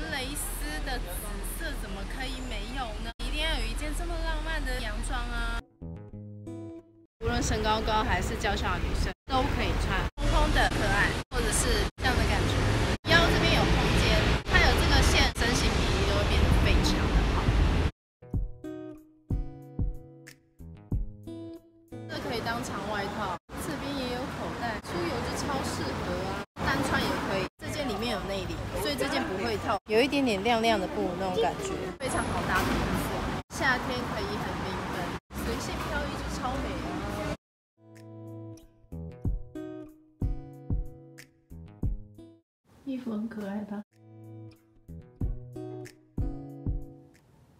纯蕾丝的紫色怎么可以没有呢？一定要有一件这么浪漫的洋装啊！无论身高高还是娇小的女生都可以穿，蓬蓬的可爱，或者是这样的感觉。腰这边有空间，它有这个线，身形比例都会变得非常的好。这可以当长外套，这边也有口袋，出游就超适合啊，单穿也可以。 面有内里，所以这件不会透，有一点点亮亮的布那种感觉，非常好搭配颜色。夏天可以很缤纷，随性飘逸就超美啊！衣服很可爱吧？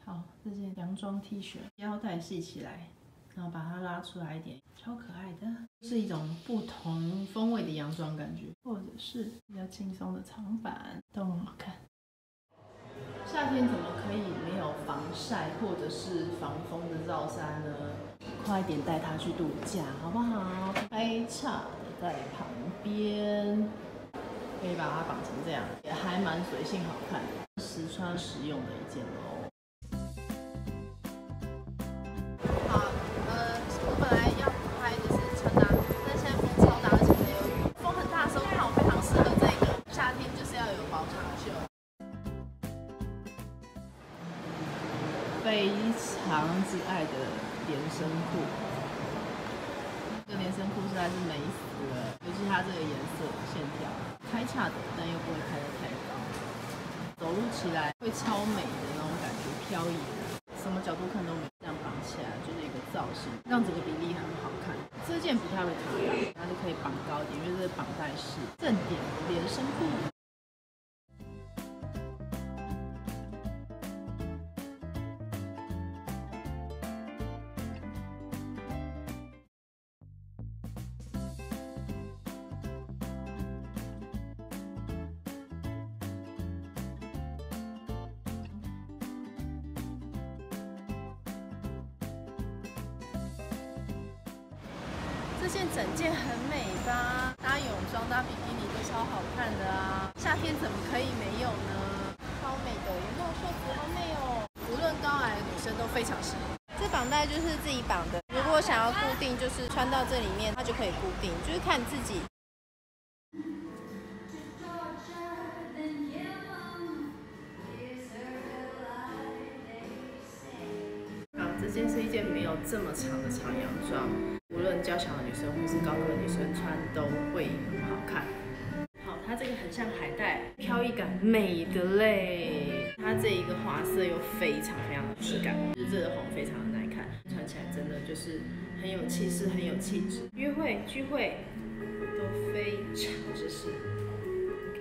好，这件洋装 T 恤，腰带系起来，然后把它拉出来一点，超可爱的。 是一种不同风味的洋装感觉，或者是比较轻松的长版，都很好看。夏天怎么可以没有防晒或者是防风的罩衫呢？快点带它去度假，好不好？拍叉在旁边，可以把它绑成这样，也还蛮随性好看的，实穿实用的一件哦。 非常之爱的连身裤，这个连身裤实在是美死了，尤其它这个颜色线条，开叉的，但又不会开得太高，走路起来会超美的那种感觉，飘逸的，什么角度看都美。这样绑起来就是一个造型，让整个比例很好看。这件不太会卡裆，它就可以绑高点，因为这个绑带是正点的连身裤。 这件整件很美吧，搭泳装、搭比基尼都超好看的啊！夏天怎么可以没有呢？超美的，有没有说服好美哦？无论高矮的女生都非常适合。这绑带就是自己绑的，如果想要固定，就是穿到这里面，它就可以固定，就是看自己。 这件是一件没有这么长的长洋装，无论娇小的女生或是高个的女生穿都会很好看。好，它这个很像海带，飘逸感美的嘞。它这一个花色又非常非常的质感，就是这个红非常的耐看，穿起来真的就是很有气势，很有气质。约会、聚会都非常之适合。OK，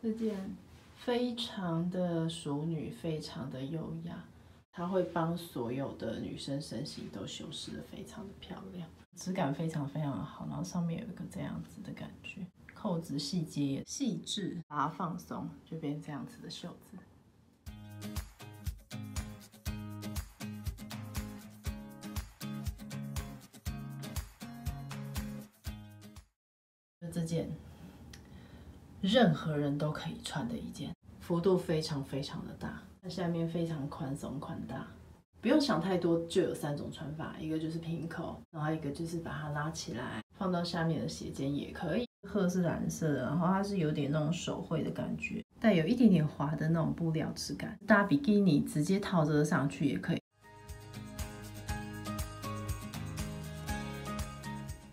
这件非常的淑女，非常的优雅。 它会帮所有的女生身形都修饰得非常的漂亮，质感非常非常的好，然后上面有一个这样子的感觉，扣子细节也细致，把它放松就变这样子的袖子。这件任何人都可以穿的一件，幅度非常非常的大。 那下面非常宽松宽大，不用想太多，就有三种穿法，一个就是平口，然后一个就是把它拉起来，放到下面的斜肩也可以。褐是蓝色的，然后它是有点那种手绘的感觉，带有一点点滑的那种布料质感。搭比基尼直接套这个上去也可以。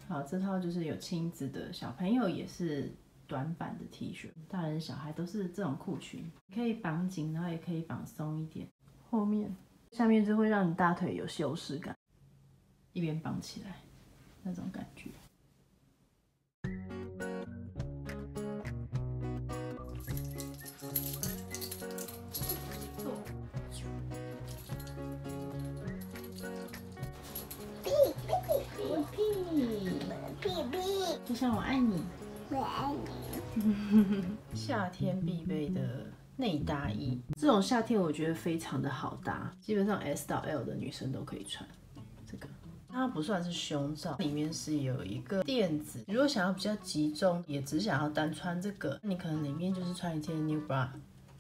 好，这套就是有亲子的，小朋友也是。 短版的 T 恤，大人小孩都是这种裤裙，可以绑紧，然后也可以绑松一点。后面下面就会让你大腿有修饰感，一边绑起来那种感觉。就像我爱你。 我爱你。夏天必备的内搭衣，这种夏天我觉得非常的好搭，基本上 S 到 L 的女生都可以穿。这个它不算是胸罩，里面是有一个垫子。如果想要比较集中，也只想要单穿这个，那你可能里面就是穿一件 new bra，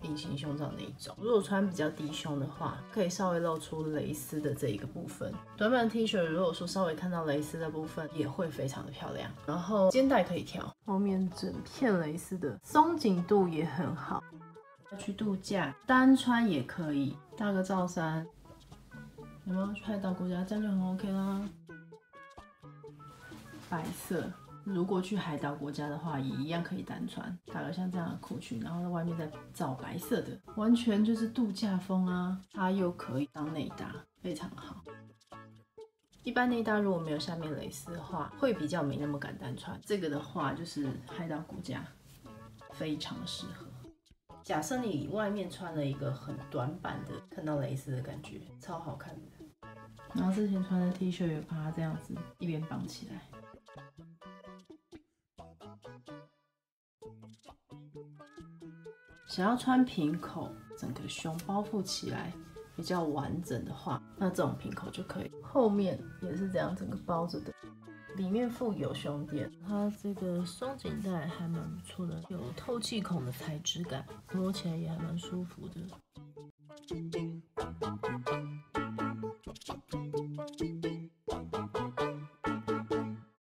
隐形胸罩那一种。如果穿比较低胸的话，可以稍微露出蕾丝的这一个部分。短版 T 恤如果说稍微看到蕾丝的部分，也会非常的漂亮。然后肩带可以调，后面整片蕾丝的松紧度也很好。要去度假单穿也可以，搭个罩衫，有没有去海岛国家这样就很 OK 啦。白色。 如果去海岛国家的话，也一样可以单穿，打个像这样的裤裙，然后在外面再罩白色的，完全就是度假风啊！它又可以当内搭，非常好。一般内搭如果没有下面蕾丝的话，会比较没那么敢单穿。这个的话，就是海岛国家非常适合。假设你外面穿了一个很短版的，看到蕾丝的感觉，超好看的。然后之前穿的 T 恤也把它这样子一边绑起来。 想要穿平口，整个胸包覆起来比较完整的话，那这种平口就可以。后面也是这样，整个包着的，里面附有胸垫。它这个松紧带还蛮不错的，有透气孔的材质感，摸起来也还蛮舒服的。